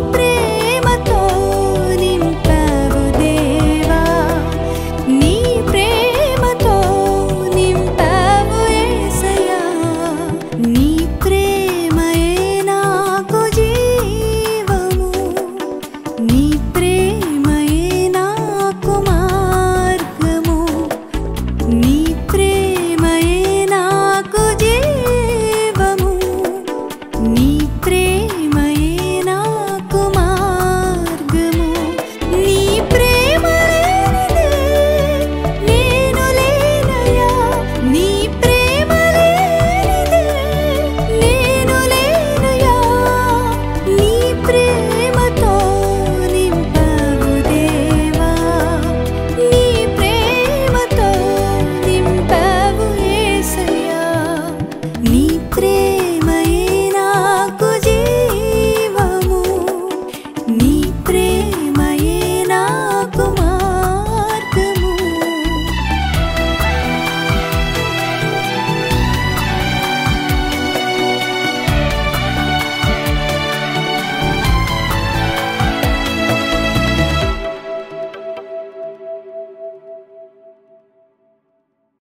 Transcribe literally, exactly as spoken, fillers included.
प्रेम।